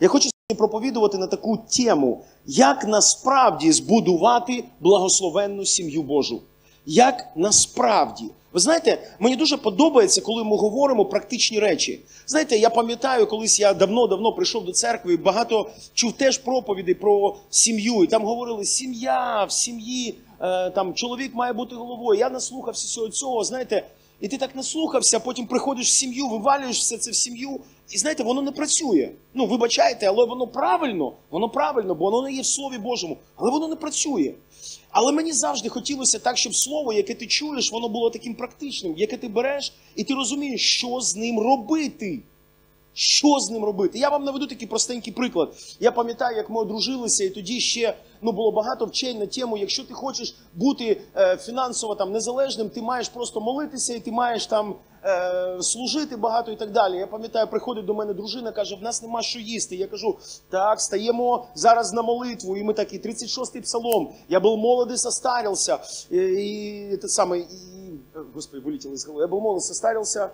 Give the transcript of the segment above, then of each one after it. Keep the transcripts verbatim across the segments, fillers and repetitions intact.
Я хочу сьогодні проповідувати на таку тему, як насправді збудувати благословенну сім'ю Божу. Як насправді. Ви знаєте, мені дуже подобається, коли ми говоримо практичні речі. Знаєте, я пам'ятаю, колись я давно-давно прийшов до церкви і багато чув теж проповіді про сім'ю. І там говорили, сім'я, в сім'ї, там чоловік має бути головою. Я наслухався всього цього, знаєте, і ти так наслухався, потім приходиш в сім'ю, вивалюєш все це в сім'ю. І знаєте, воно не працює. Ну, вибачайте, але воно правильно, воно правильно, бо воно не є в Слові Божому. Але воно не працює. Але мені завжди хотілося так, щоб слово, яке ти чуєш, воно було таким практичним, яке ти береш, і ти розумієш, що з ним робити. Що з ним робити? Я вам наведу такий простенький приклад. Я пам'ятаю, як ми одружилися, і тоді ще ну, було багато вчень на тему, якщо ти хочеш бути е, фінансово там, незалежним, ти маєш просто молитися, і ти маєш там е, служити багато і так далі. Я пам'ятаю, приходить до мене дружина, каже, в нас нема що їсти. Я кажу, так, стаємо зараз на молитву. І ми так, і тридцять шостий псалом, я був молодий, состарился. І, і, те саме, і, господи, вилетіло з голови, я був молодий, состарился.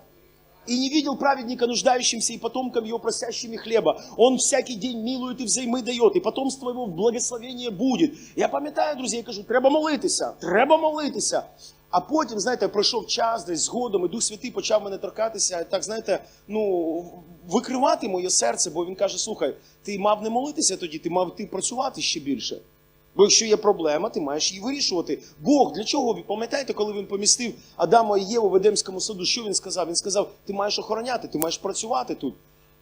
И не видел праведника, нуждающимся, и потомкам его просящими хлеба. Он всякий день милует и взаймы дает, и потомство его в благословение будет. Я пам'ятаю, друзі, я кажу, треба молитися, треба молитися. А потім, знаєте, пройшов час десь згодом, і Дух Святий почав мене торкатися, так, знаєте, ну, викривати моє серце, бо він каже, слухай, ти мав не молитися тоді, ти мав ти працювати ще більше. Бо якщо є проблема, ти маєш її вирішувати. Бог, для чого? Пам'ятаєте, коли він помістив Адама і Єву в Едемському саду, що він сказав? Він сказав, ти маєш охороняти, ти маєш працювати тут.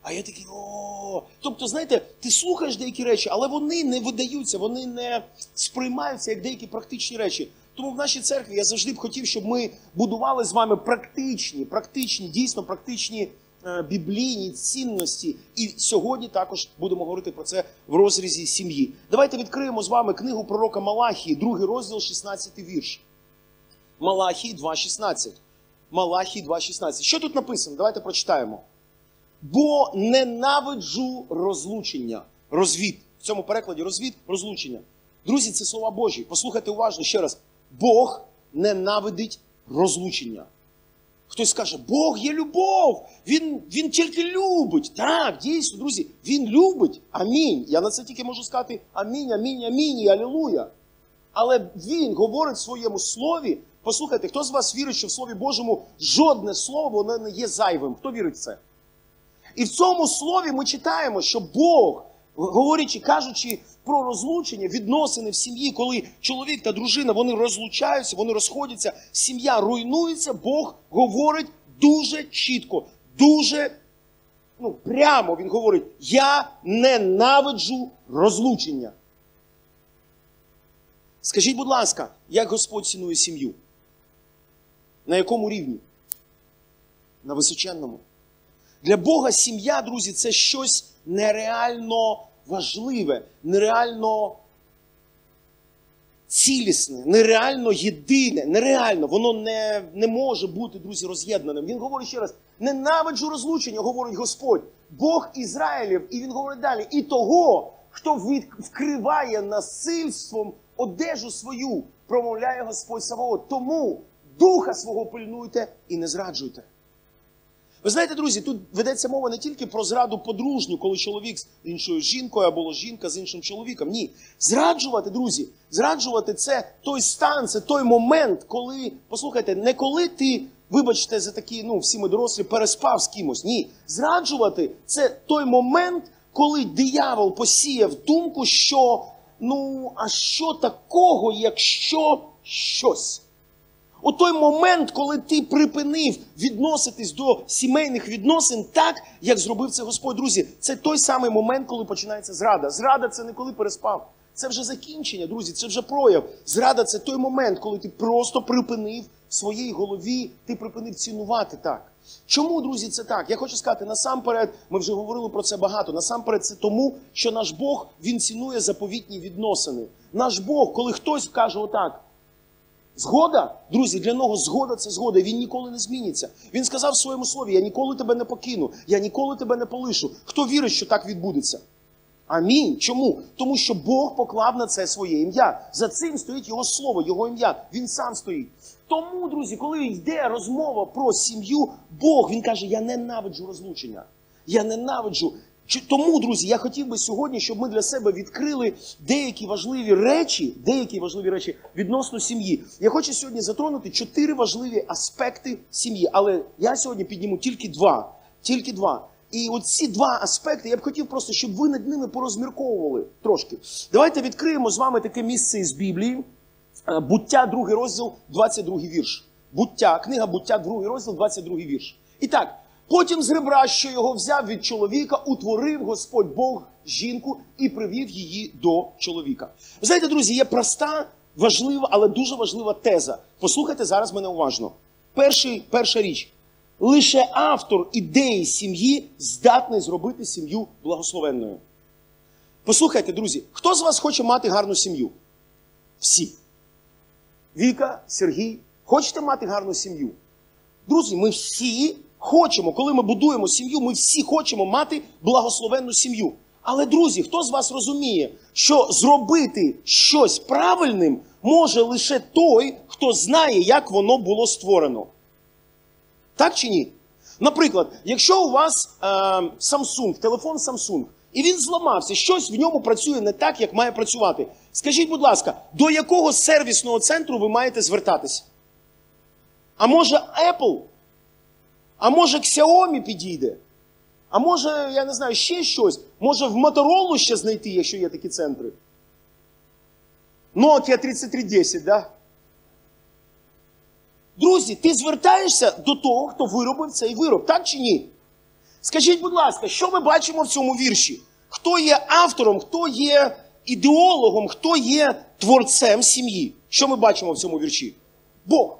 А я такий, о-о-о. Тобто, знаєте, ти слухаєш деякі речі, але вони не видаються, вони не сприймаються як деякі практичні речі. Тому в нашій церкві я завжди б хотів, щоб ми будували з вами практичні, практичні, дійсно практичні е- біблійні цінності. І сьогодні також будемо говорити про це в розрізі сім'ї. Давайте відкриємо з вами книгу пророка Малахії, другий розділ, шістнадцятий вірш. Малахії два шістнадцять. Малахії два шістнадцять. Що тут написано? Давайте прочитаємо. Бо ненавиджу розлучення. Розвід. В цьому перекладі розвід, розлучення. Друзі, це слова Божі. Послухайте уважно ще раз. Бог ненавидить розлучення. Хтось скаже, Бог є любов, він, він тільки любить. Так, дійсно, друзі, він любить. Амінь. Я на це тільки можу сказати амінь, амінь, амінь і алілуя. Але він говорить в своєму слові, послухайте, хто з вас вірить, що в Слові Божому жодне слово, воно не є зайвим? Хто вірить в це? І в цьому слові ми читаємо, що Бог, говорячи, кажучи про розлучення, відносини в сім'ї, коли чоловік та дружина, вони розлучаються, вони розходяться, сім'я руйнується, Бог говорить дуже чітко, дуже ну, прямо він говорить, я ненавиджу розлучення. Скажіть, будь ласка, як Господь цінує сім'ю? На якому рівні? На височенному. Для Бога сім'я, друзі, це щось нереально важливе, нереально цілісне, нереально єдине, нереально. Воно не, не може бути, друзі, роз'єднаним. Він говорить ще раз, ненавиджу розлучення, говорить Господь, Бог Ізраїлів, і він говорить далі, і того, хто вкриває насильством одежу свою, промовляє Господь Саваоф, тому духа свого пильнуйте і не зраджуйте. Ви знаєте, друзі, тут ведеться мова не тільки про зраду подружню, коли чоловік з іншою жінкою, або жінка з іншим чоловіком. Ні. Зраджувати, друзі, зраджувати – це той стан, це той момент, коли, послухайте, не коли ти, вибачте, за такі, ну, всі ми дорослі, переспав з кимось. Ні. Зраджувати – це той момент, коли диявол посіяв думку, що, ну, а що такого, якщо щось? У той момент, коли ти припинив відноситись до сімейних відносин так, як зробив це Господь, друзі, це той самий момент, коли починається зрада. Зрада – це не коли переспав. Це вже закінчення, друзі, це вже прояв. Зрада – це той момент, коли ти просто припинив в своїй голові, ти припинив цінувати так. Чому, друзі, це так? Я хочу сказати, насамперед, ми вже говорили про це багато, насамперед це тому, що наш Бог, він цінує заповітні відносини. Наш Бог, коли хтось каже отак, згода? Друзі, для нього згода – це згода. Він ніколи не зміниться. Він сказав в своєму слові, я ніколи тебе не покину, я ніколи тебе не полишу. Хто вірить, що так відбудеться? Амінь. Чому? Тому що Бог поклав на це своє ім'я. За цим стоїть його слово, його ім'я. Він сам стоїть. Тому, друзі, коли йде розмова про сім'ю, Бог, він каже, я ненавиджу розлучення. Я ненавиджу. Тому, друзі, я хотів би сьогодні, щоб ми для себе відкрили деякі важливі речі, деякі важливі речі відносно сім'ї. Я хочу сьогодні затронути чотири важливі аспекти сім'ї, але я сьогодні підніму тільки два, тільки два. І оці два аспекти я б хотів просто, щоб ви над ними порозмірковували трошки. Давайте відкриємо з вами таке місце із Біблії. Буття, другий розділ, двадцять другий вірш. Буття, книга Буття, другий розділ, двадцять другий вірш. І так. Потім з ребра, що його взяв від чоловіка, утворив Господь Бог жінку і привів її до чоловіка. Ви знаєте, друзі, є проста, важлива, але дуже важлива теза. Послухайте зараз мене уважно. Перший, перша річ. Лише автор ідеї сім'ї здатний зробити сім'ю благословенною. Послухайте, друзі, хто з вас хоче мати гарну сім'ю? Всі. Віка, Сергій, хочете мати гарну сім'ю? Друзі, ми всі хочемо, коли ми будуємо сім'ю, ми всі хочемо мати благословенну сім'ю. Але, друзі, хто з вас розуміє, що зробити щось правильним може лише той, хто знає, як воно було створено? Так чи ні? Наприклад, якщо у вас е, Samsung, телефон Samsung, і він зламався, щось в ньому працює не так, як має працювати. Скажіть, будь ласка, до якого сервісного центру ви маєте звертатись? А може Apple? А може к Сяомі підійде? А може, я не знаю, ще щось? Може в Моторолу ще знайти, якщо є такі центри? Nokia тридцять три десять, да? Друзі, ти звертаєшся до того, хто виробив цей вироб, так чи ні? Скажіть, будь ласка, що ми бачимо в цьому вірші? Хто є автором, хто є ідеологом, хто є творцем сім'ї? Що ми бачимо в цьому вірші? Бог.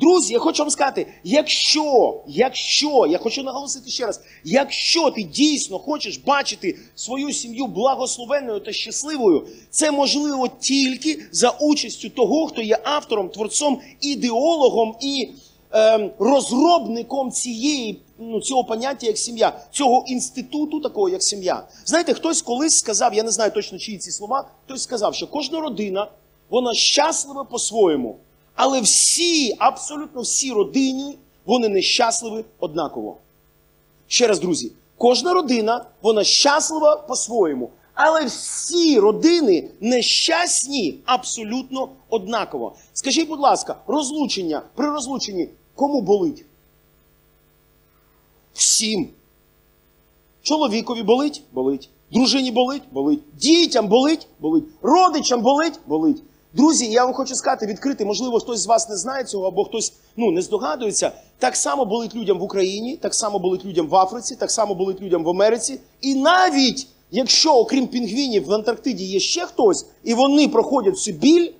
Друзі, я хочу вам сказати, якщо, якщо, я хочу наголосити ще раз, якщо ти дійсно хочеш бачити свою сім'ю благословенною та щасливою, це можливо тільки за участю того, хто є автором, творцом, ідеологом і е, розробником цієї, ну, цього поняття як сім'я, цього інституту такого як сім'я. Знаєте, хтось колись сказав, я не знаю точно чиї ці слова, хтось сказав, що кожна родина, вона щаслива по-своєму. Але всі, абсолютно всі родини, вони нещасливі однаково. Ще раз, друзі, кожна родина, вона щаслива по-своєму. Але всі родини нещасні абсолютно однаково. Скажіть, будь ласка, розлучення, при розлученні кому болить? Всім. Чоловікові болить? Болить. Дружині болить? Болить. Дітям болить? Болить. Родичам болить? Болить. Друзі, я вам хочу сказати, відкрити, можливо, хтось з вас не знає цього, або хтось, ну, не здогадується. Так само болить людям в Україні, так само болить людям в Африці, так само болить людям в Америці. І навіть, якщо, окрім пінгвінів, в Антарктиді є ще хтось, і вони проходять цю біль,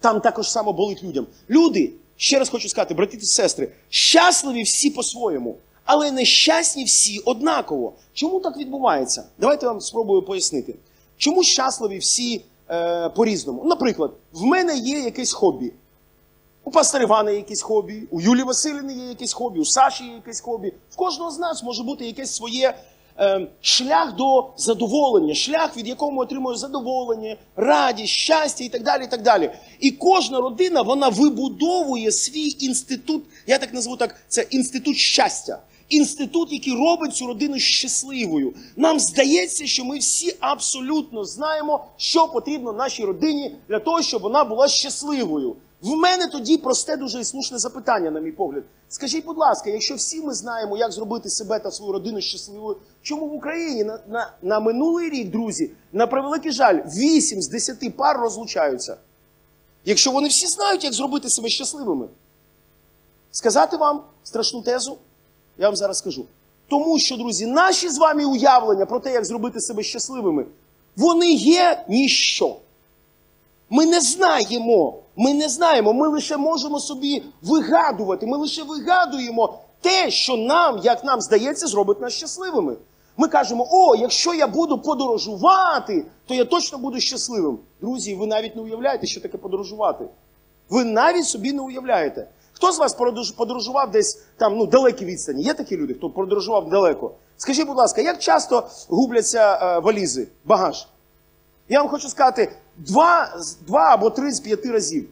там також само болить людям. Люди, ще раз хочу сказати, брати та сестри, щасливі всі по-своєму, але нещасні всі однаково. Чому так відбувається? Давайте я вам спробую пояснити. Чому щасливі всі по-різному? Наприклад, в мене є якесь хобі. У пастора Івана є якесь хобі, у Юлії Василівни є якесь хобі, у Саші є якесь хобі. В кожного з нас може бути якесь своє е, шлях до задоволення, шлях, від якого ми отримуємо задоволення, радість, щастя і так далі, і так далі. І кожна родина, вона вибудовує свій інститут, я так назву так, це інститут щастя. Інститут, який робить цю родину щасливою. Нам здається, що ми всі абсолютно знаємо, що потрібно нашій родині для того, щоб вона була щасливою. В мене тоді просте, дуже і слушне запитання, на мій погляд. Скажіть, будь ласка, якщо всі ми знаємо, як зробити себе та свою родину щасливою, чому в Україні на, на, на минулий рік, друзі, на превеликий жаль, вісім з десяти пар розлучаються? Якщо вони всі знають, як зробити себе щасливими. Сказати вам страшну тезу? Я вам зараз скажу. Тому що, друзі, наші з вами уявлення про те, як зробити себе щасливими, вони є ніщо. Ми не знаємо, ми не знаємо, ми лише можемо собі вигадувати, ми лише вигадуємо те, що нам, як нам здається, зробить нас щасливими. Ми кажемо, о, якщо я буду подорожувати, то я точно буду щасливим. Друзі, ви навіть не уявляєте, що таке подорожувати. Ви навіть собі не уявляєте. Хто з вас подорожував десь там, ну, далекі відстані? Є такі люди, хто подорожував далеко? Скажіть, будь ласка, як часто губляться е, валізи, багаж? Я вам хочу сказати, два, два або три з п'яти разів.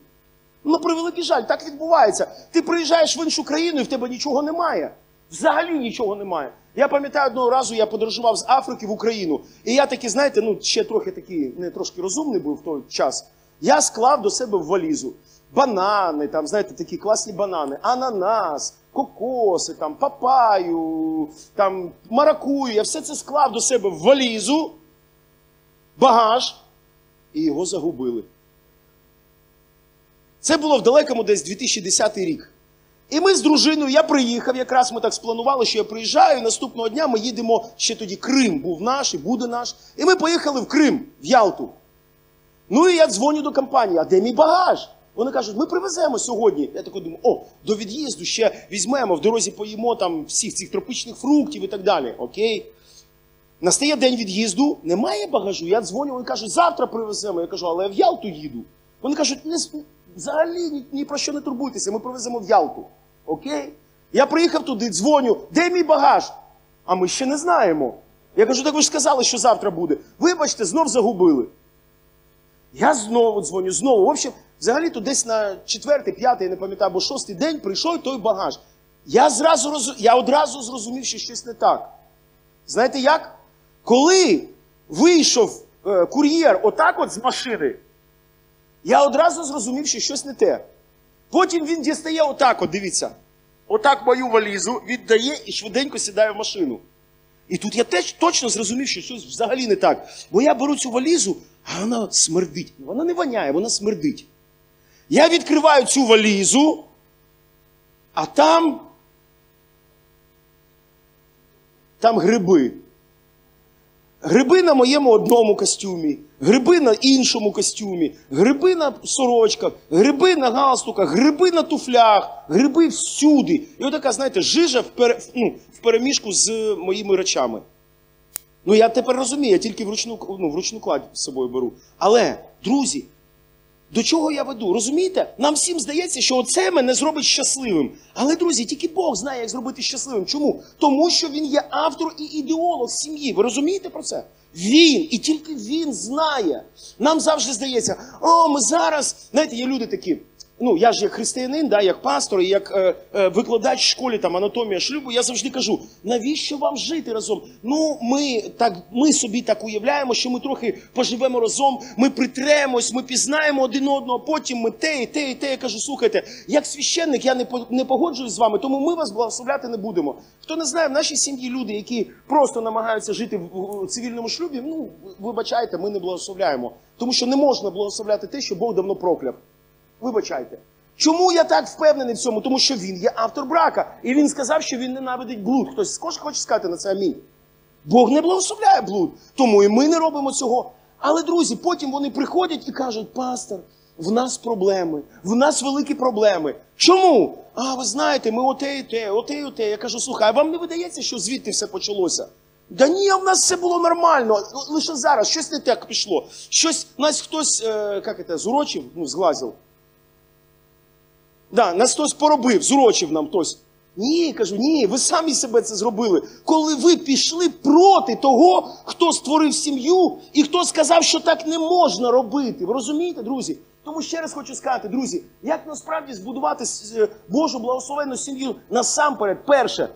Ну, превеликий жаль, так відбувається. Ти приїжджаєш в іншу країну і в тебе нічого немає. Взагалі нічого немає. Я пам'ятаю, одного разу я подорожував з Африки в Україну. І я таки, знаєте, ну ще трохи такий, не трошки розумний був в той час. Я склав до себе в валізу банани, там, знаєте, такі класні банани, ананас, кокоси, там, папаю, там, маракую. Я все це склав до себе в валізу, багаж, і його загубили. Це було в далекому десь дві тисячі десятий рік. І ми з дружиною, я приїхав, якраз ми так спланували, що я приїжджаю, і наступного дня ми їдемо, ще тоді Крим був наш і буде наш. І ми поїхали в Крим, в Ялту. Ну і я дзвоню до компанії, а де мій багаж? Вони кажуть, ми привеземо сьогодні. Я так думаю, о, до від'їзду ще візьмемо, в дорозі поїмо там всіх цих тропічних фруктів і так далі. Окей. Настає день від'їзду, немає багажу, я дзвоню, вони кажуть, завтра привеземо. Я кажу, але я в Ялту їду. Вони кажуть, взагалі ні, ні про що не турбуйтеся, ми привеземо в Ялту. Окей? Я приїхав туди, дзвоню, де мій багаж? А ми ще не знаємо. Я кажу, так ви ж сказали, що завтра буде. Вибачте, знов загубили. Я знову дзвоню, знову. В общем, взагалі-то десь на четвертий, п'ятий, не пам'ятаю, або шостий день прийшов той багаж. Я, зразу роз... я одразу зрозумів, що щось не так. Знаєте як? Коли вийшов е, кур'єр отак от з машини, я одразу зрозумів, що щось не те. Потім він дістає отак от, дивіться, отак мою валізу, віддає і швиденько сідає в машину. І тут я теж точно зрозумів, що щось взагалі не так. Бо я беру цю валізу, а вона смердить. Вона не воняє, вона смердить. Я відкриваю цю валізу, а там, там гриби. Гриби на моєму одному костюмі, гриби на іншому костюмі, гриби на сорочках, гриби на галстуках, гриби на туфлях, гриби всюди. І отака, знаєте, жижа в, пер... ну, в перемішку з моїми речами. Ну, я тепер розумію, я тільки вручну, ну, вручну кладь з собою беру. Але, друзі, до чого я веду? Розумієте? Нам всім здається, що оце мене зробить щасливим. Але, друзі, тільки Бог знає, як зробити щасливим. Чому? Тому що Він є автор і ідеолог сім'ї. Ви розумієте про це? Він, і тільки Він знає. Нам завжди здається, о, ми зараз... Знаєте, є люди такі, ну, я ж як християнин, да, як пастор, як е, е, викладач в школі, там, анатомія шлюбу, я завжди кажу, навіщо вам жити разом? Ну, ми, так, ми собі так уявляємо, що ми трохи поживемо разом, ми притремось, ми пізнаємо один одного, потім ми те, і те, і те. Я кажу, слухайте, як священник я не, по, не погоджуюсь з вами, тому ми вас благословляти не будемо. Хто не знає, в нашій сім'ї люди, які просто намагаються жити в цивільному шлюбі, ну, вибачайте, ми не благословляємо. Тому що не можна благословляти те, що Бог давно прокляв. Вибачайте. Чому я так впевнений в цьому? Тому що він є автор брака. І він сказав, що він ненавидить блуд. Хтось хоче сказати на це амінь? Бог не благословляє блуд. Тому і ми не робимо цього. Але, друзі, потім вони приходять і кажуть, пастор, в нас проблеми. В нас великі проблеми. Чому? А, ви знаєте, ми оте і те, оте і оте. Я кажу, слухай, а вам не видається, що звідти все почалося? Да ні, в нас все було нормально. Лише зараз щось не так пішло. Щось, нас хтось, е, як це, зурочив, ну, зглазив. Да, нас хтось поробив, зурочив нам хтось. Ні, кажу, ні, ви самі себе це зробили. Коли ви пішли проти того, хто створив сім'ю і хто сказав, що так не можна робити. Ви розумієте, друзі? Тому ще раз хочу сказати, друзі, як насправді збудувати Божу благословенну сім'ю? Насамперед, перше,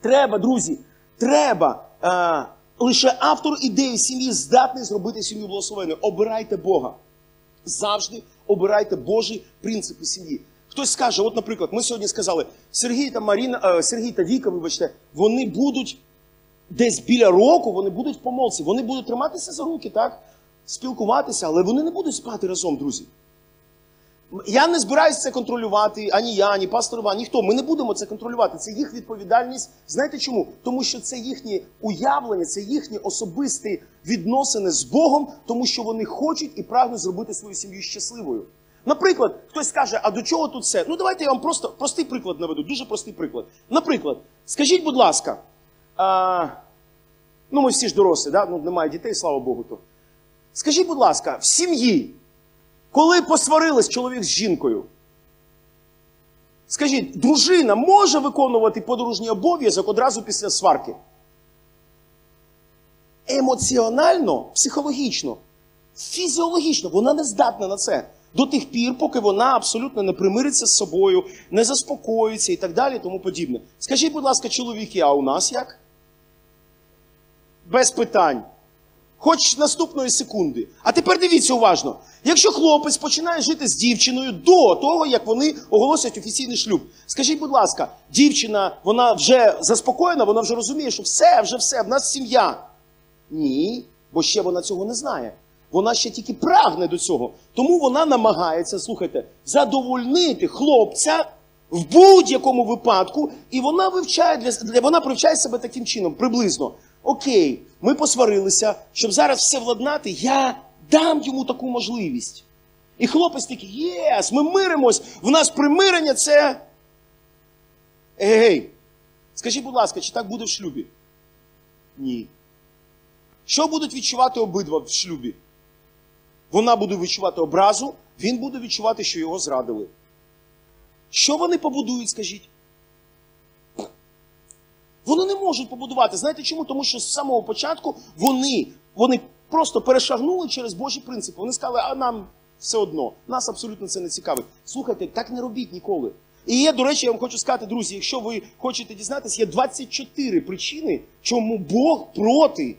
треба, друзі, треба... А, лише автор ідеї сім'ї здатний зробити сім'ю благословенною. Обирайте Бога. Завжди обирайте Божі принципи сім'ї. Хтось скаже, от, наприклад, ми сьогодні сказали, Сергій та Маріна, Сергій та Віка, вибачте, вони будуть десь біля року, вони будуть в помолці, вони будуть триматися за руки, так, спілкуватися, але вони не будуть спати разом, друзі. Я не збираюся це контролювати, ані я, ані пастор Іван, ніхто. Ми не будемо це контролювати, це їх відповідальність. Знаєте чому? Тому що це їхні уявлення, це їхні особисті відносини з Богом, тому що вони хочуть і прагнуть зробити свою сім'ю щасливою. Наприклад, хтось скаже, а до чого тут все? Ну, давайте я вам просто простий приклад наведу, дуже простий приклад. Наприклад, скажіть, будь ласка, а, ну, ми всі ж дорослі, да? Ну, немає дітей, слава Богу, то. Скажіть, будь ласка, в сім'ї, коли посварились чоловік з жінкою, скажіть, дружина може виконувати подружній обов'язок одразу після сварки? Емоціонально, психологічно, фізіологічно, вона не здатна на це. до тих пір, поки вона абсолютно не примириться з собою, не заспокоїться і так далі, тому подібне. Скажіть, будь ласка, чоловіки, а у нас як? Без питань. Хоч наступної секунди. А тепер дивіться уважно. Якщо хлопець починає жити з дівчиною до того, як вони оголосять офіційний шлюб. Скажіть, будь ласка, дівчина, вона вже заспокоєна, вона вже розуміє, що все, вже все, в нас сім'я. Ні, бо ще вона цього не знає. Вона ще тільки прагне до цього. Тому вона намагається, слухайте, задовольнити хлопця в будь-якому випадку. І вона вивчає, для, вона привчає себе таким чином, приблизно. Окей, ми посварилися, щоб зараз все владнати, я дам йому таку можливість. І хлопець такий, єс, ми миримось, в нас примирення це... Ей, скажіть, будь ласка, чи так буде в шлюбі? Ні. Що будуть відчувати обидва в шлюбі? Вона буде відчувати образу, він буде відчувати, що його зрадили. Що вони побудують, скажіть? Вони не можуть побудувати. Знаєте чому? Тому що з самого початку вони, вони просто перешагнули через Божі принципи. Вони сказали, а нам все одно, нас абсолютно це не цікавить. Слухайте, так не робіть ніколи. І є, до речі, я вам хочу сказати, друзі, якщо ви хочете дізнатися, є двадцять чотири причини, чому Бог проти.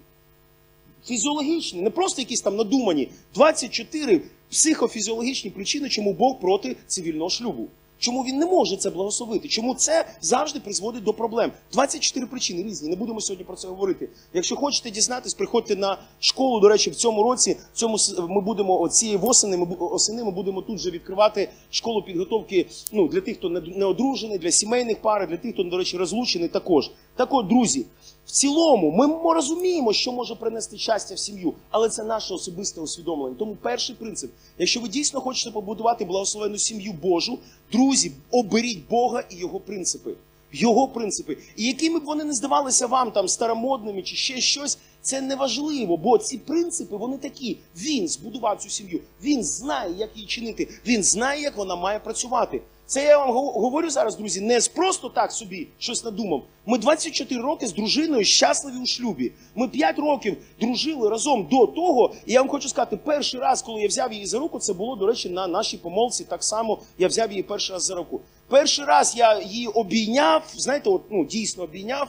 Фізіологічні, не просто якісь там надумані, двадцять чотири психофізіологічні причини, чому Бог проти цивільного шлюбу. Чому він не може це благословити? Чому це завжди призводить до проблем? двадцять чотири причини різні, не будемо сьогодні про це говорити. Якщо хочете дізнатись, приходьте на школу, до речі, в цьому році, в цьому ми будемо, цієї осени, ми, осени ми будемо тут же відкривати школу підготовки, ну, для тих, хто не одружений, для сімейних пар, для тих, хто, до речі, розлучений також. Так от, друзі, в цілому ми розуміємо, що може принести щастя в сім'ю, але це наше особисте усвідомлення. Тому перший принцип, якщо ви дійсно хочете побудувати благословенну сім'ю Божу, друзі, оберіть Бога і Його принципи. Його принципи. І якими б вони не здавалися вам там старомодними чи ще щось, це не важливо, бо ці принципи, вони такі. Він збудував цю сім'ю, він знає, як її чинити, він знає, як вона має працювати. Це я вам говорю зараз, друзі, не просто так собі щось надумав. Ми двадцять чотири роки з дружиною щасливі у шлюбі. Ми п'ять років дружили разом до того. І я вам хочу сказати, перший раз, коли я взяв її за руку, це було, до речі, на нашій помолці. Так само я взяв її перший раз за руку. Перший раз я її обійняв, знаєте, от, ну, дійсно обійняв,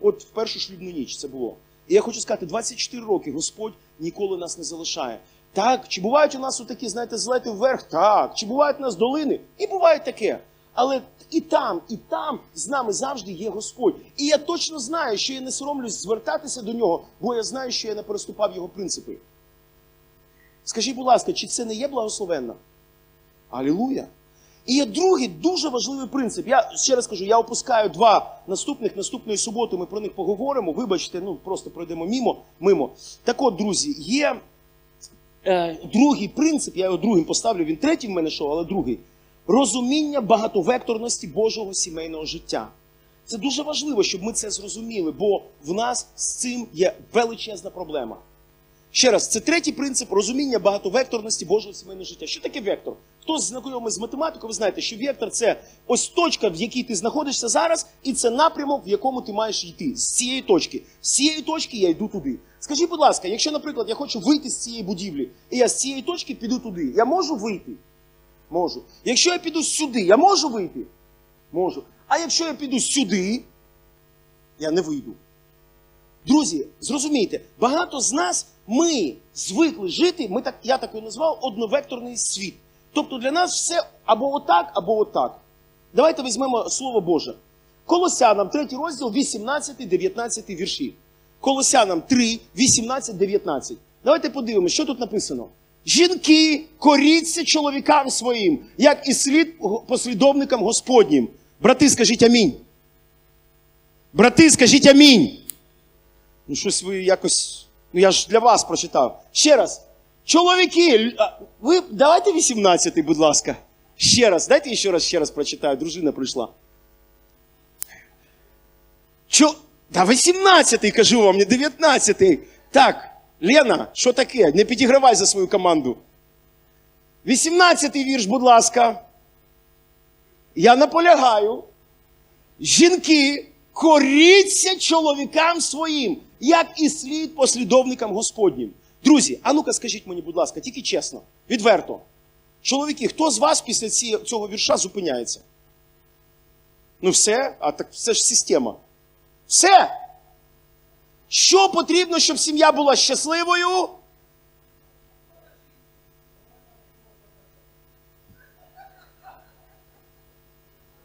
от в першу шлюбну ніч це було. І я хочу сказати, двадцять чотири роки Господь ніколи нас не залишає. Так, чи бувають у нас отакі, знаєте, злети вверх? Так. Чи бувають у нас долини? І буває таке. Але і там, і там з нами завжди є Господь. І я точно знаю, що я не соромлюсь звертатися до Нього, бо я знаю, що я не переступав Його принципи. Скажіть, будь ласка, чи це не є благословенно? Алілуя! І є другий дуже важливий принцип. Я ще раз кажу, я опускаю два наступних. Наступної суботи ми про них поговоримо. Вибачте, ну просто пройдемо мимо. мимо. Так от, друзі, є... Другий принцип, я його другим поставлю, він третій в мене шов, але другий. Розуміння багатовекторності Божого сімейного життя. Це дуже важливо, щоб ми це зрозуміли, бо в нас з цим є величезна проблема. Ще раз, це третій принцип розуміння багатовекторності Божого сімейного життя. Що таке вектор? Хтось знайомий з математикою, ви знаєте, що вектор – це ось точка, в якій ти знаходишся зараз, і це напрямок, в якому ти маєш йти. З цієї точки. З цієї точки я йду туди. Скажіть, будь ласка, якщо, наприклад, я хочу вийти з цієї будівлі, і я з цієї точки піду туди, я можу вийти? Можу. Якщо я піду сюди, я можу вийти? Можу. А якщо я піду сюди, я не вийду. Друзі, зрозумійте, багато з нас, ми звикли жити, ми так, я так його назвав, одновекторний світ. Тобто для нас все або отак, або отак. Давайте візьмемо Слово Боже. Колосянам, третій розділ, вісімнадцятий-дев'ятнадцятий вірші. Колосянам три, вісімнадцять, дев'ятнадцять. Давайте подивимося, що тут написано. Жінки, коріться чоловікам своїм, як і слід послідовникам Господнім. Брати, скажіть амінь. Брати, скажіть амінь. Ну, щось ви якось... Ну, я ж для вас прочитав. Ще раз. Чоловіки, ви давайте вісімнадцятий, будь ласка. Ще раз. Дайте я ще раз, ще раз прочитаю. Дружина прийшла. Чо... Та вісімнадцятий, кажу вам, не дев'ятнадцятий. Так, Лена, що таке? Не підігравай за свою команду. вісімнадцятий вірш, будь ласка. Я наполягаю. Жінки, коріться чоловікам своїм, як і слід послідовникам Господнім. Друзі, а ну-ка скажіть мені, будь ласка, тільки чесно, відверто. Чоловіки, хто з вас після цього вірша зупиняється? Ну все, а так це ж система. Все! Що потрібно, щоб сім'я була щасливою?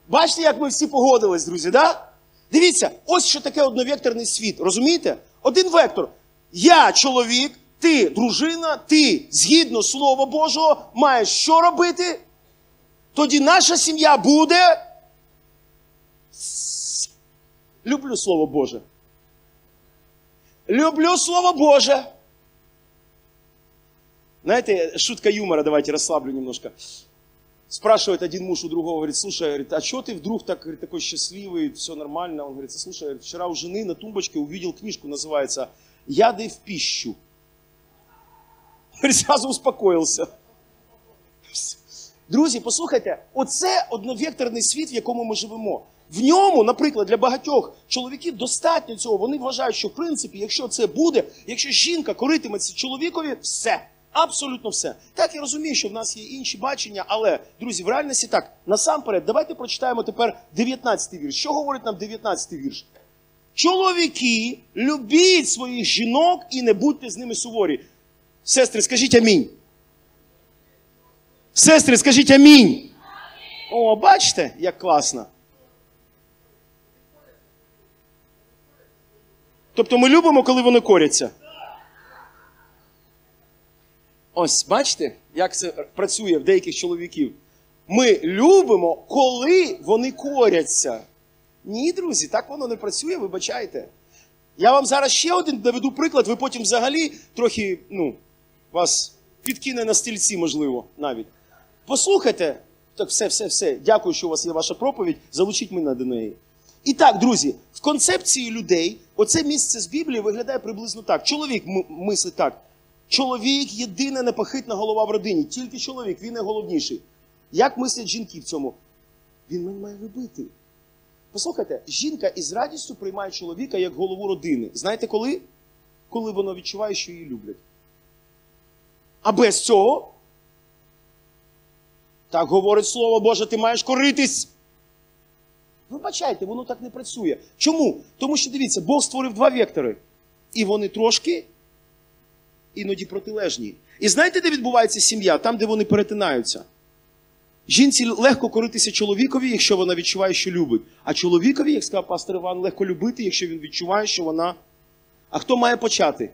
Бачите, як ми всі погодились, друзі, да? Дивіться, ось що таке одновекторний світ, розумієте? Один вектор. Я чоловік, ти дружина, ти, згідно Слова Божого, маєш що робити? Тоді наша сім'я буде... Люблю Слово Боже. Люблю Слово Боже. Знаете, шутка юмора, давайте расслаблю немножко. Спрашивает один муж у другого, говорит, слушай, говорит, а что ты вдруг так, говорит, такой счастливый, все нормально? Он говорит, слушай, говорит, вчера у жены на тумбочке увидел книжку, называется «Яды в пищу». Говорит, сразу успокоился. Друзі, послухайте, оце одновекторний світ, в якому ми живемо. В ньому, наприклад, для багатьох чоловіків достатньо цього. Вони вважають, що в принципі, якщо це буде, якщо жінка коритиметься чоловікові, все, абсолютно все. Так, я розумію, що в нас є інші бачення, але, друзі, в реальності так. Насамперед, давайте прочитаємо тепер дев'ятнадцятий вірш. Що говорить нам дев'ятнадцятий вірш? Чоловіки, любіть своїх жінок і не будьте з ними суворі. Сестри, скажіть амінь. Сестри, скажіть амінь. Амінь. О, бачите, як класно. Тобто ми любимо, коли вони коряться. Ось, бачите, як це працює в деяких чоловіків. Ми любимо, коли вони коряться. Ні, друзі, так воно не працює, вибачайте. Я вам зараз ще один наведу приклад, ви потім взагалі трохи, ну, вас підкине на стільці, можливо, навіть. Послухайте, так все, все, все, дякую, що у вас є ваша проповідь, залучіть мене до неї. І так, друзі, в концепції людей, оце місце з Біблії виглядає приблизно так. Чоловік мислить так. Чоловік – єдина непохитна голова в родині. Тільки чоловік, він найголовніший. Як мислять жінки в цьому? Він мене має любити. Послухайте, жінка із радістю приймає чоловіка як голову родини. Знаєте коли? Коли вона відчуває, що її люблять. А без цього, так говорить Слово Боже, ти маєш коритись. Вибачайте, воно так не працює. Чому? Тому що, дивіться, Бог створив два вектори. І вони трошки, іноді протилежні. І знаєте, де відбувається сім'я? Там, де вони перетинаються. Жінці легко коритися чоловікові, якщо вона відчуває, що любить. А чоловікові, як сказав пастор Іван, легко любити, якщо він відчуває, що вона... А хто має почати?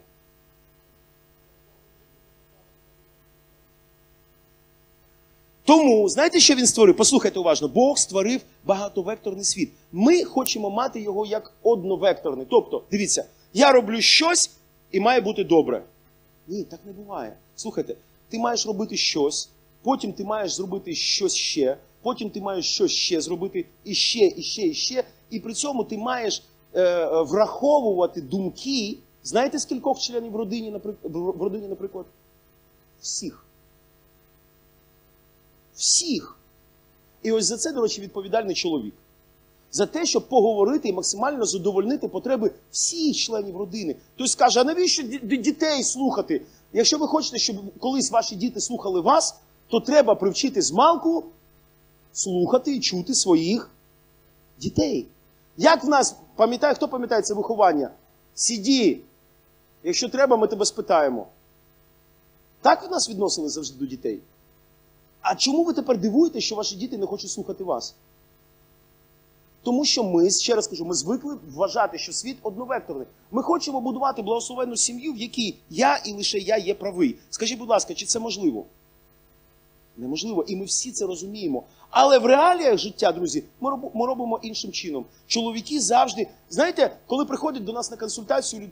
Тому, знаєте, що він створив? Послухайте уважно. Бог створив багатовекторний світ. Ми хочемо мати його як одновекторний. Тобто, дивіться, я роблю щось і має бути добре. Ні, так не буває. Слухайте, ти маєш робити щось, потім ти маєш зробити щось ще, потім ти маєш щось ще зробити, і ще, і ще, і ще. І при цьому ти маєш е, враховувати думки, знаєте, скількох членів в родині, в родині, наприклад? Всіх. Всіх. І ось за це, до речі, відповідальний чоловік. За те, щоб поговорити і максимально задовольнити потреби всіх членів родини. Хтось каже, а навіщо дітей слухати? Якщо ви хочете, щоб колись ваші діти слухали вас, то треба привчити змалку слухати і чути своїх дітей. Як в нас, пам'ятає, хто пам'ятає це виховання? Сиді, якщо треба, ми тебе спитаємо. Так в нас відносили завжди до дітей? А чому ви тепер дивуєтесь, що ваші діти не хочуть слухати вас? Тому що ми, ще раз кажу, ми звикли вважати, що світ одновекторний. Ми хочемо будувати благословенну сім'ю, в якій я і лише я є правий. Скажіть, будь ласка, чи це можливо? Неможливо. І ми всі це розуміємо. Але в реаліях життя, друзі, ми робимо іншим чином. Чоловіки завжди... Знаєте, коли приходять до нас на консультацію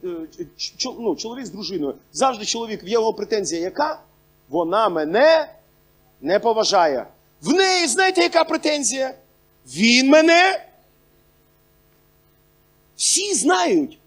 ну, чоловік з дружиною, завжди чоловік, в його претензія яка? Вона мене... не поважає. В неї, знаєте, яка претензія? Він мене. Всі знають.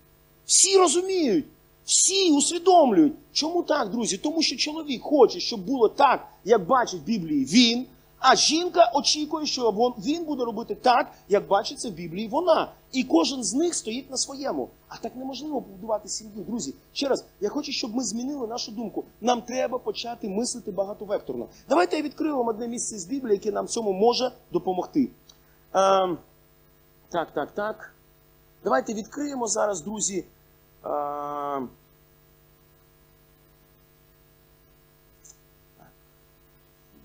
Всі розуміють. Всі усвідомлюють. Чому так, друзі? Тому що чоловік хоче, щоб було так, як бачить в Біблії він, А жінка очікує, що він буде робити так, як бачиться в Біблії вона. І кожен з них стоїть на своєму. А так неможливо побудувати сім'ю. Друзі, ще раз, я хочу, щоб ми змінили нашу думку. Нам треба почати мислити багатовекторно. Давайте я відкрию вам одне місце з Біблії, яке нам в цьому може допомогти. Ем, так, так, так. Давайте відкриємо зараз, друзі. Ем,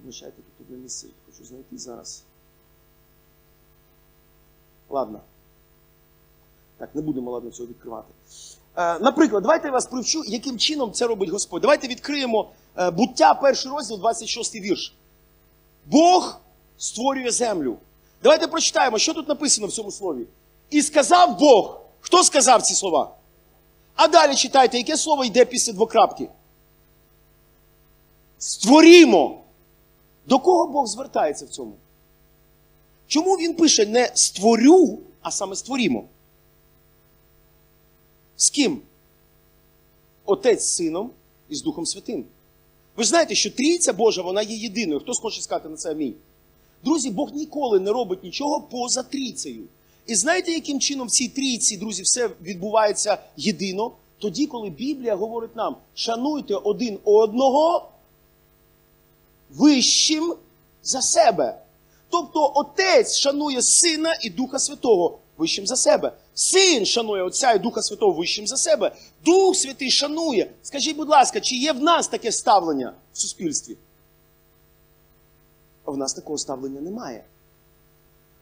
Вибачайте, тут одне місце хочу знайти зараз. Ладно. Так, не будемо, ладно, цього відкривати. Наприклад, давайте я вас привчу, яким чином це робить Господь. Давайте відкриємо Буття, перший розділ, двадцять шостий вірш. Бог створює землю. Давайте прочитаємо, що тут написано в цьому слові. І сказав Бог. Хто сказав ці слова? А далі читайте, яке слово йде після двокрапки. Створімо. До кого Бог звертається в цьому? Чому він пише не створю, а саме створімо? З ким? Отець з Сином і з Духом Святим. Ви ж знаєте, що Трійця Божа, вона є єдиною. Хтось хоче сказати на це амінь? Друзі, Бог ніколи не робить нічого поза Трійцею. І знаєте, яким чином в цій Трійці, друзі, все відбувається єдино? Тоді, коли Біблія говорить нам, шануйте один одного вищим за себе. Тобто Отець шанує Сина і Духа Святого вищим за себе. Син шанує Отця і Духа Святого вищим за себе. Дух Святий шанує. Скажіть, будь ласка, чи є в нас таке ставлення в суспільстві? А в нас такого ставлення немає.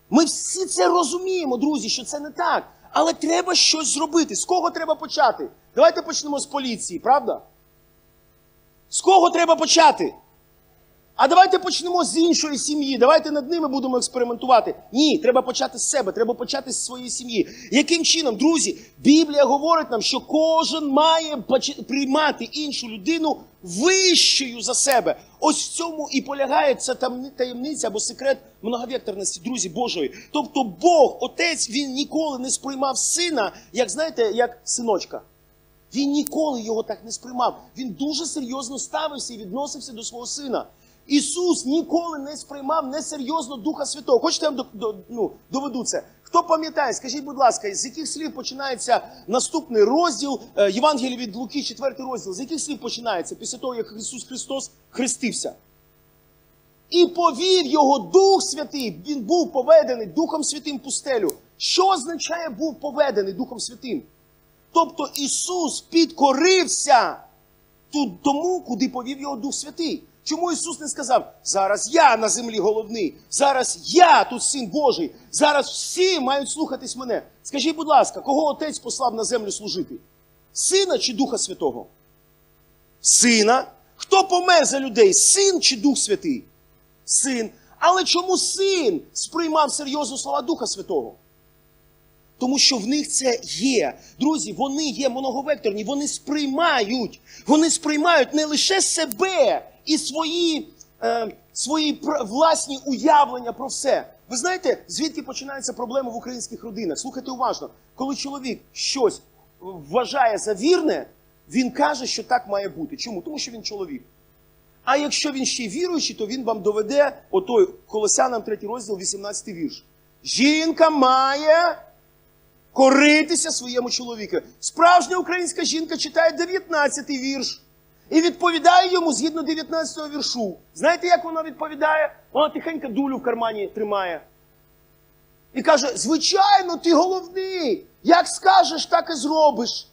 Ми всі це розуміємо, друзі, що це не так. Але треба щось зробити. З кого треба почати? Давайте почнемо з поліції, правда? З кого треба почати? А давайте почнемо з іншої сім'ї, давайте над ними будемо експериментувати. Ні, треба почати з себе, треба почати з своєї сім'ї. Яким чином, друзі, Біблія говорить нам, що кожен має приймати іншу людину вищою за себе. Ось в цьому і полягає ця таємниця або секрет многовекторності, друзі, Божої. Тобто Бог, Отець, Він ніколи не сприймав Сина, як, знаєте, як синочка. Він ніколи його так не сприймав. Він дуже серйозно ставився і відносився до свого Сина. Ісус ніколи не сприймав несерйозно Духа Святого. Хочете, я вам до, до, ну, доведу це? Хто пам'ятає, скажіть, будь ласка, з яких слів починається наступний розділ Євангелія від Луки, четвертий розділ? З яких слів починається після того, як Ісус Христос хрестився? І повів його Дух Святий, він був поведений Духом Святим в пустелю. Що означає був поведений Духом Святим? Тобто Ісус підкорився тут тому, куди повів його Дух Святий. Чому Ісус не сказав, зараз я на землі головний, зараз я тут Син Божий, зараз всі мають слухатись мене. Скажіть, будь ласка, кого Отець послав на землю служити? Сина чи Духа Святого? Сина. Хто помер за людей, Син чи Дух Святий? Син. Але чому Син сприймав серйозно слова Духа Святого? Тому що в них це є. Друзі, вони є многовекторні, вони сприймають. Вони сприймають не лише себе, і свої, е, свої власні уявлення про все. Ви знаєте, звідки починаються проблеми в українських родинах? Слухайте уважно. Коли чоловік щось вважає за вірне, він каже, що так має бути. Чому? Тому що він чоловік. А якщо він ще віруючий, то він вам доведе отой Колосянам третій розділ, вісімнадцятий вірш. Жінка має коритися своєму чоловіку. Справжня українська жінка читає дев'ятнадцятий вірш. І відповідає йому згідно дев'ятнадцятого віршу. Знаєте, як вона відповідає? Вона тихенько дулю в кармані тримає. І каже, звичайно, ти головний. Як скажеш, так і зробиш.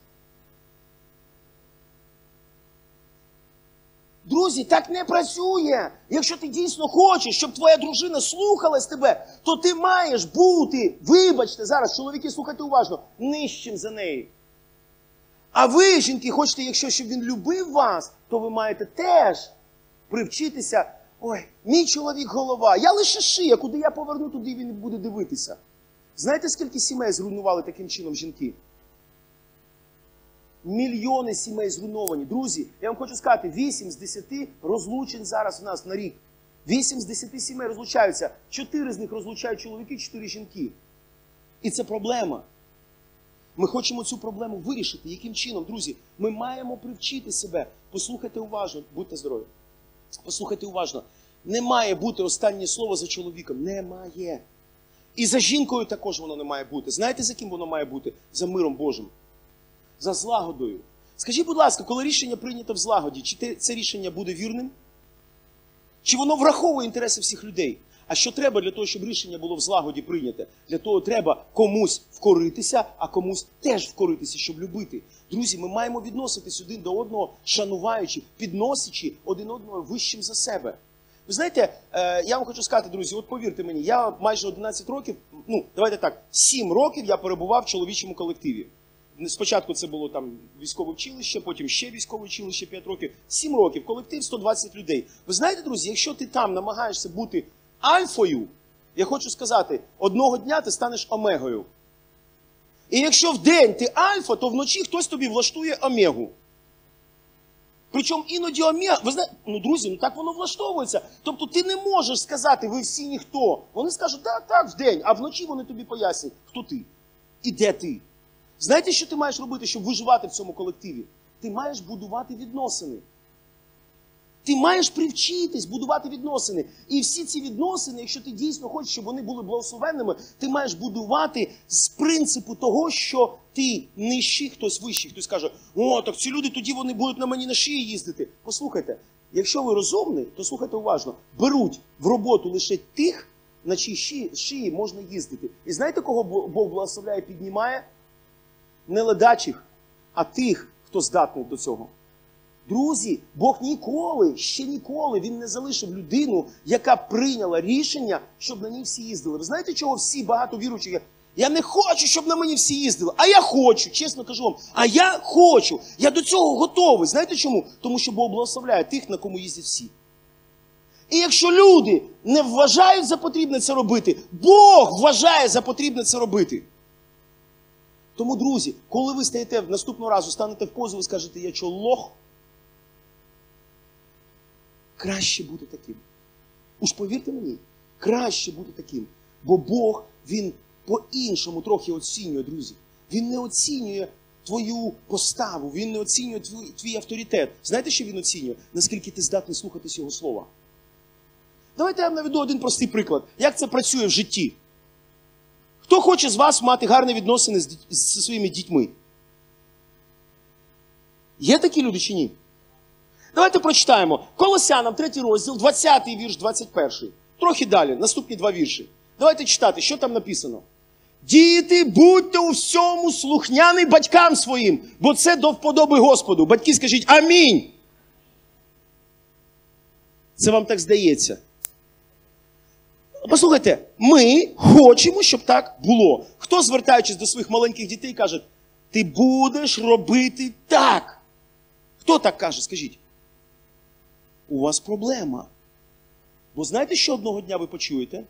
Друзі, так не працює. Якщо ти дійсно хочеш, щоб твоя дружина слухалась тебе, то ти маєш бути, вибачте, зараз, чоловіки, слухайте уважно, нижчим за неї. А ви, жінки, хочете, якщо щоб він любив вас, то ви маєте теж привчитися. Ой, мій чоловік голова, я лише шия, куди я поверну, туди він буде дивитися. Знаєте, скільки сімей зруйнували таким чином жінки? Мільйони сімей зруйновані. Друзі, я вам хочу сказати, вісім з десяти розлучень зараз у нас на рік. вісім з десяти сімей розлучаються. чотири з них розлучають чоловіки, чотири жінки. І це проблема. Ми хочемо цю проблему вирішити. Яким чином, друзі? Ми маємо привчити себе. Послухайте уважно. Будьте здорові. Послухайте уважно. не має бути останнє слово за чоловіком. Не має. І за жінкою також воно не має бути. Знаєте, за ким воно має бути? За миром Божим. За злагодою. Скажіть, будь ласка, коли рішення прийнято в злагоді, чи це рішення буде вірним? Чи воно враховує інтереси всіх людей? А що треба для того, щоб рішення було в злагоді прийняте? Для того треба комусь вкоритися, а комусь теж вкоритися, щоб любити. Друзі, ми маємо відноситись один до одного, шануваючи, підносячи один одного вищим за себе. Ви знаєте, я вам хочу сказати, друзі, от повірте мені, я майже одинадцять років, ну, давайте так, сім років я перебував в чоловічому колективі. Спочатку це було там військове училище, потім ще військове училище п'ять років. сім років, колектив сто двадцять людей. Ви знаєте, друзі, якщо ти там намагаєшся бути альфою, я хочу сказати, одного дня ти станеш омегою. І якщо вдень ти альфа, то вночі хтось тобі влаштує омегу. Причому іноді омега, ви знаєте, ну, друзі, ну так воно влаштовується. Тобто ти не можеш сказати, ви всі ніхто. Вони скажуть, так, так, вдень, а вночі вони тобі пояснять, хто ти і де ти. Знаєте, що ти маєш робити, щоб виживати в цьому колективі? Ти маєш будувати відносини. Ти маєш привчитись будувати відносини. І всі ці відносини, якщо ти дійсно хочеш, щоб вони були благословенними, ти маєш будувати з принципу того, що ти нижчий, хтось вищий. Хтось каже, о, так ці люди тоді вони будуть на мені на шиї їздити. Послухайте, якщо ви розумні, то слухайте уважно. Беруть в роботу лише тих, на чиї шиї, шиї можна їздити. І знаєте, кого Бог благословляє і піднімає? Не ледачих, а тих, хто здатний до цього. Друзі, Бог ніколи, ще ніколи, Він не залишив людину, яка прийняла рішення, щоб на ній всі їздили. Ви знаєте, чого всі багато віруючих? Я не хочу, щоб на мені всі їздили. А я хочу, чесно кажу вам. А я хочу. Я до цього готовий. Знаєте чому? Тому що Бог благословляє тих, на кому їздять всі. І якщо люди не вважають за потрібне це робити, Бог вважає за потрібне це робити. Тому, друзі, коли ви стаєте наступного разу, станете в позу, ви скажете, я чо, лох? Краще бути таким. Уж повірте мені, краще бути таким. Бо Бог, Він по-іншому трохи оцінює, друзі. Він не оцінює твою поставу, Він не оцінює твій, твій авторитет. Знаєте, що Він оцінює? Наскільки ти здатний слухатись Його слова. Давайте я вам наведу один простий приклад. Як це працює в житті? Хто хоче з вас мати гарні відносини з, з, зі своїми дітьми? Є такі люди чи ні? Давайте прочитаємо. Колосянам, третій розділ, двадцятий вірш, двадцять перший. Трохи далі, наступні два вірші. Давайте читати, що там написано. Діти, будьте у всьому слухняні батькам своїм, бо це до вподоби Господу. Батьки, скажіть амінь. Це вам так здається. Послухайте, ми хочемо, щоб так було. Хто, звертаючись до своїх маленьких дітей, каже, ти будеш робити так. Хто так каже, скажіть? У вас проблема. Бо знаєте, що одного дня ви почуєте?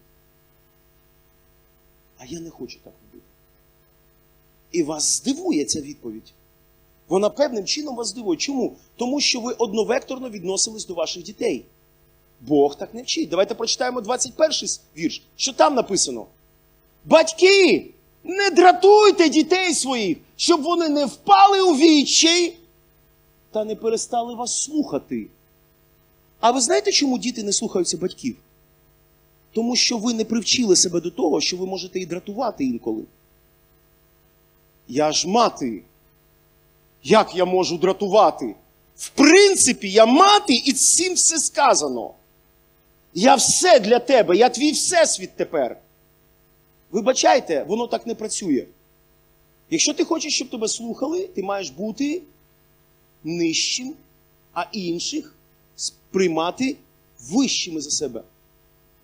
А я не хочу так робити. І вас здивує ця відповідь. Вона певним чином вас здивує. Чому? Тому що ви одновекторно відносились до ваших дітей. Бог так не вчить. Давайте прочитаємо двадцять перший вірш. Що там написано? Батьки, не дратуйте дітей своїх, щоб вони не впали у відчай та не перестали вас слухати. А ви знаєте, чому діти не слухаються батьків? Тому що ви не привчили себе до того, що ви можете і дратувати інколи. Я ж мати. Як я можу дратувати? В принципі, я мати, і цим все сказано. Я все для тебе, я твій всесвіт тепер. Вибачайте, воно так не працює. Якщо ти хочеш, щоб тебе слухали, ти маєш бути нижчим, а інших сприймати вищими за себе.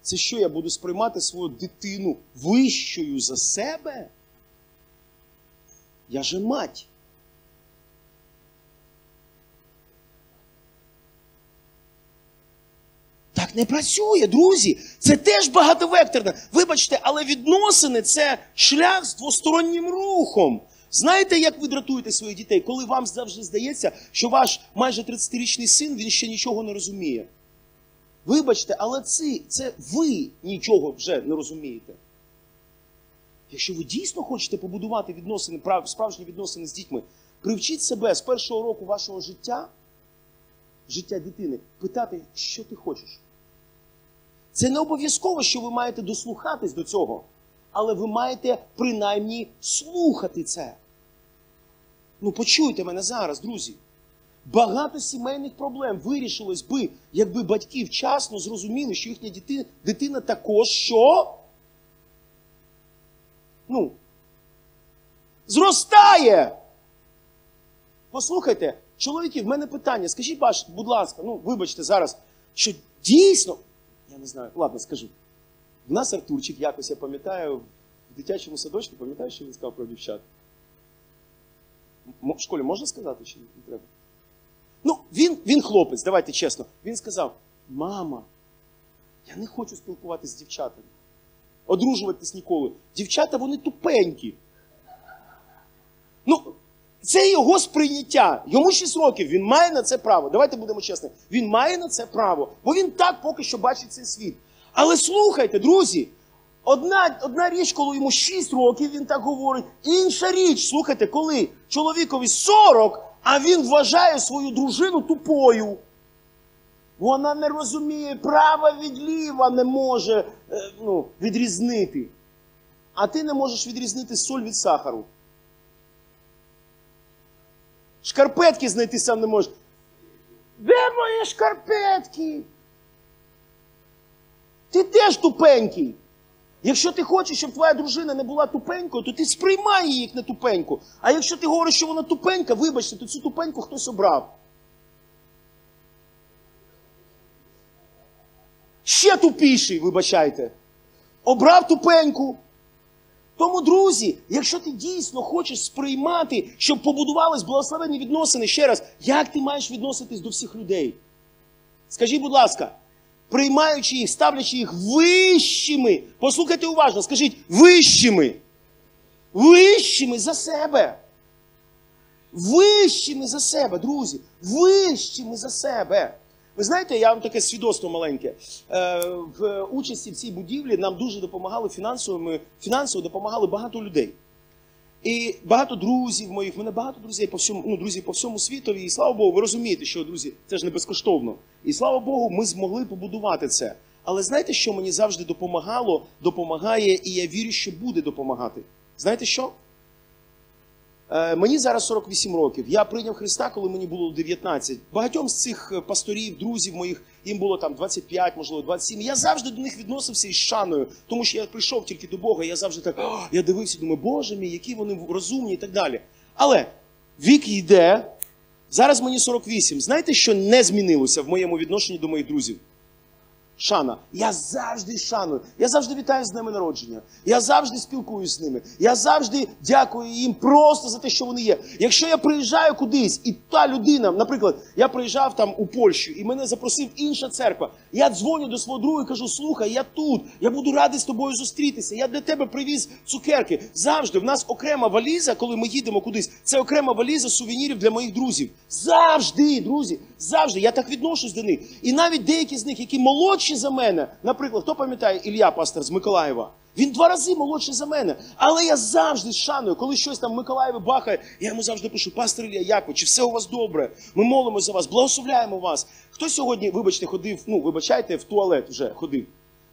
Це що, я буду сприймати свою дитину вищою за себе? Я же мать. Так не працює, друзі. Це теж багатовекторне. Вибачте, але відносини – це шлях з двостороннім рухом. Знаєте, як ви дратуєте своїх дітей, коли вам завжди здається, що ваш майже тридцятирічний син, він ще нічого не розуміє. Вибачте, але це, це ви нічого вже не розумієте. Якщо ви дійсно хочете побудувати відносини, справжні відносини з дітьми, привчіть себе з першого року вашого життя, життя дитини, питати, що ти хочеш. Це не обов'язково, що ви маєте дослухатись до цього, але ви маєте принаймні слухати це. Ну, почуйте мене зараз, друзі. Багато сімейних проблем вирішилось би, якби батьки вчасно зрозуміли, що їхня дитина, дитина також що? Ну, зростає! Послухайте, чоловіки, в мене питання. Скажіть, будь ласка, ну, вибачте зараз, що дійсно, я не знаю, ладно, скажу. В нас Артурчик, якось я пам'ятаю, в дитячому садочку, пам'ятаю, що він сказав про дівчат? В школі можна сказати, чи не треба? Ну, він, він хлопець, давайте чесно. Він сказав: мама, я не хочу спілкуватися з дівчатами. Одружуватись ніколи. Дівчата, вони тупенькі. Ну, це його сприйняття. Йому шість років, він має на це право. Давайте будемо чесні. Він має на це право. Бо він так поки що бачить цей світ. Але слухайте, друзі, одна, одна річ, коли йому шість років, він так говорить. Інша річ, слухайте, коли чоловікові сорок, а він вважає свою дружину тупою. Вона не розуміє, права від ліва не може ну, відрізнити. А ти не можеш відрізнити соль від сахару. Шкарпетки знайти сам не можеш. Де мої шкарпетки? Ти теж тупенький. Якщо ти хочеш, щоб твоя дружина не була тупенькою, то ти сприймай її як не тупеньку. А якщо ти говориш, що вона тупенька, вибачте, то цю тупеньку хтось обрав. Ще тупіший, вибачайте. Обрав тупеньку. Тому, друзі, якщо ти дійсно хочеш сприймати, щоб побудувались благословенні відносини, ще раз, як ти маєш відноситись до всіх людей? Скажіть, будь ласка, приймаючи їх, ставлячи їх вищими, послухайте уважно, скажіть, вищими, вищими за себе, вищими за себе, друзі, вищими за себе. Ви знаєте, я вам таке свідоцтво маленьке. В участі в цій будівлі нам дуже допомагали фінансово, фінансово допомагали багато людей. І багато друзів моїх, в мене багато друзів по всьому, ну, друзів по всьому світові. І слава Богу, ви розумієте, що, друзі, це ж не безкоштовно. І слава Богу, ми змогли побудувати це. Але знаєте, що мені завжди допомагало, допомагає, і я вірю, що буде допомагати. Знаєте що? Мені зараз сорок вісім років. Я прийняв Христа, коли мені було дев'ятнадцять. Багатьом з цих пасторів, друзів моїх, їм було там двадцять п'ять, можливо, двадцять сім. Я завжди до них відносився із шаною, тому що я прийшов тільки до Бога, я завжди так, я дивився, думаю, Боже мій, які вони розумні і так далі. Але вік йде, зараз мені сорок вісім. Знаєте, що не змінилося в моєму відношенні до моїх друзів? Шана. Я завжди шаную. Я завжди вітаю з днями народження. Я завжди спілкуюся з ними. Я завжди дякую їм просто за те, що вони є. Якщо я приїжджаю кудись, і та людина, наприклад, я приїжджав там у Польщу, і мене запросив інша церква, я дзвоню до свого друга і кажу, слухай, я тут, я буду радий з тобою зустрітися, я для тебе привіз цукерки. Завжди. В нас окрема валіза, коли ми їдемо кудись, це окрема валіза сувенірів для моїх друзів. Завжди, друзі, завжди. Я так відношусь до них. І навіть деякі з них, які молодші за мене. Наприклад, хто пам'ятає Ілля, пастор з Миколаєва? Він два рази молодший за мене. Але я завжди шаную, коли щось там в Миколаєві бахає, я йому завжди пишу, пастор Ілля, як ви? Чи все у вас добре? Ми молимося за вас, благословляємо вас. Хто сьогодні, вибачте, ходив, ну, вибачайте, в туалет вже ходив?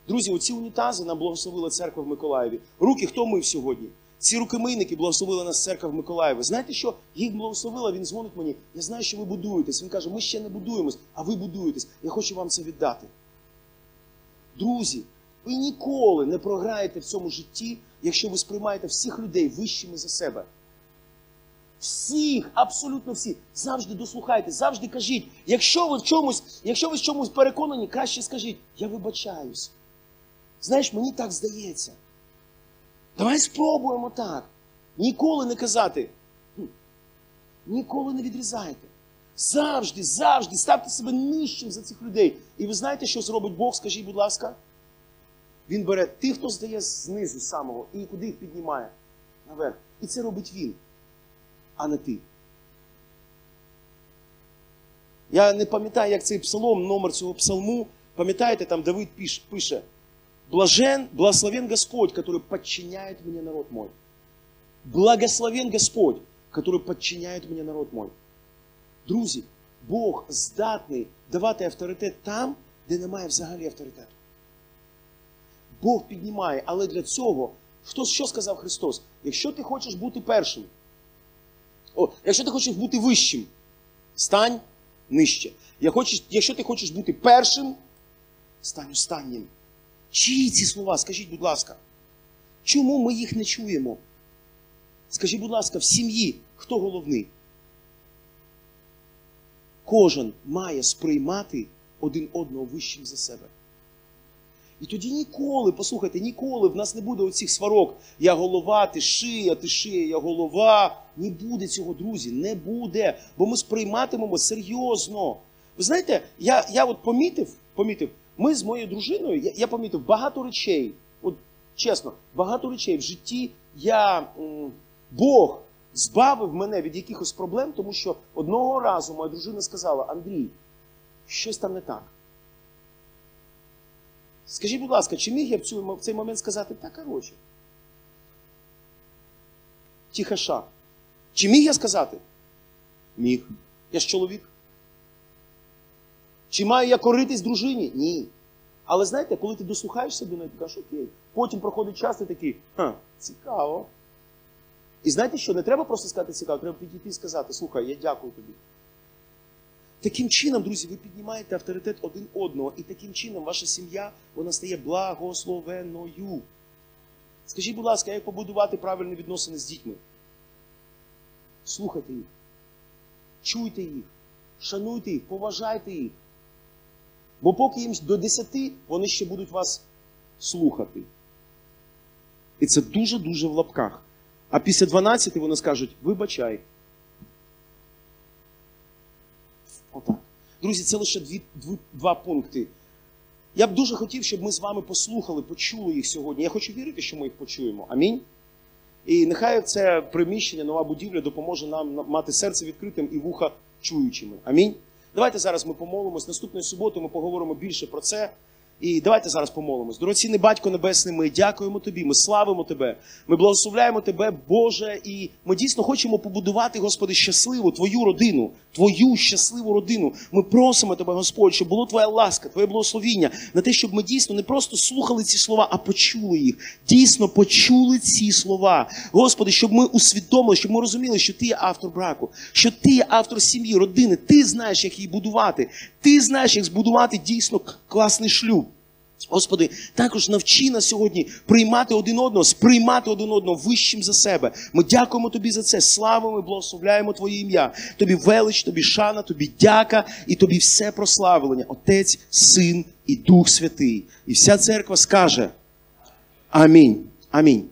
Друзі, оці унітази нам благословила церква в Миколаєві. Руки хто мив сьогодні? Ці рукомийники благословила нас церква в Миколаєві. Знаєте, що їх благословила? Він дзвонить мені, я знаю, що ви будуєтесь. Він каже, ми ще не будуємось, а ви будуєтесь. Я хочу вам це віддати. Друзі, ви ніколи не програєте в цьому житті, якщо ви сприймаєте всіх людей вищими за себе. Всіх, абсолютно всіх. Завжди дослухайте, завжди кажіть. Якщо ви в чомусь, якщо ви в чомусь переконані, краще скажіть, я вибачаюсь. Знаєш, мені так здається. Давай спробуємо так. Ніколи не казати. Ніколи не відрізайте. Завжди, завжди ставте себе нижчим за цих людей. І ви знаєте, що зробить Бог, скажіть, будь ласка? Він бере тих, хто здає знизу самого, і куди їх піднімає? Наверх. І це робить він, а не ти. Я не пам'ятаю, як цей псалом, номер цього псалму. Пам'ятаєте, там Давид пише, «Блажен, благословен Господь, который подчиняет мне народ мой». Благословен Господь, который подчиняет мне народ мой. Друзі, Бог здатний давати авторитет там, де немає взагалі авторитету. Бог піднімає. Але для цього, хто, що сказав Христос? Якщо ти хочеш бути першим, о, якщо ти хочеш бути вищим, стань нижче. Я хочу, якщо ти хочеш бути першим, стань останнім. Чиї ці слова? Скажіть, будь ласка. Чому ми їх не чуємо? Скажіть, будь ласка, в сім'ї хто головний? Кожен має сприймати один одного вищим за себе. І тоді ніколи, послухайте, ніколи в нас не буде оцих сварок. Я голова, ти шия, ти шия, я голова. Не буде цього, друзі, не буде. Бо ми сприйматимемо серйозно. Ви знаєте, я, я от помітив, помітив, ми з моєю дружиною, я, я помітив багато речей. От чесно, багато речей в житті я, м, Бог збавив мене від якихось проблем, тому що одного разу моя дружина сказала: Андрій, щось там не так. Скажіть, будь ласка, чи міг я в цей момент сказати: та, коротше, тихаша. Чи міг я сказати? Міг. Я ж чоловік. Чи маю я коритись дружині? Ні. Але знаєте, коли ти дослухаєшся до неї, ти кажеш: окей. Потім проходить час, ти такий: ха, цікаво. І знаєте що? Не треба просто сказати цікаво, треба підійти і сказати: слухай, я дякую тобі. Таким чином, друзі, ви піднімаєте авторитет один одного. І таким чином ваша сім'я, вона стає благословеною. Скажіть, будь ласка, як побудувати правильні відносини з дітьми? Слухайте їх. Чуйте їх. Шануйте їх. Поважайте їх. Бо поки їм до десяти, вони ще будуть вас слухати. І це дуже-дуже в лапках. А після дванадцяти вони скажуть: вибачай. Отак. Друзі, це лише дві, дві, два пункти. Я б дуже хотів, щоб ми з вами послухали, почули їх сьогодні. Я хочу вірити, що ми їх почуємо. Амінь. І нехай це приміщення, нова будівля допоможе нам мати серце відкритим і вуха чуючими. Амінь. Давайте зараз ми помолимось. Наступної суботи ми поговоримо більше про це. І давайте зараз помолимось. Дорогоцінний Батько Небесний, ми дякуємо Тобі, ми славимо Тебе, ми благословляємо Тебе, Боже, і ми дійсно хочемо побудувати, Господи, щасливу Твою родину, Твою щасливу родину. Ми просимо Тебе, Господь, щоб була Твоя ласка, Твоє благословіння, на те, щоб ми дійсно не просто слухали ці слова, а почули їх. Дійсно почули ці слова. Господи, щоб ми усвідомили, щоб ми розуміли, що Ти є автор браку, що Ти є автор сім'ї, родини, Ти знаєш, як її будувати, Ти знаєш, як збудувати дійсно класний шлюб. Господи, також навчи нас сьогодні приймати один одного, сприймати один одного вищим за себе. Ми дякуємо Тобі за це, славимо і благословляємо Твоє ім'я. Тобі велич, Тобі шана, Тобі дяка і Тобі все прославлення. Отець, Син і Дух Святий. І вся церква скаже: амінь, амінь.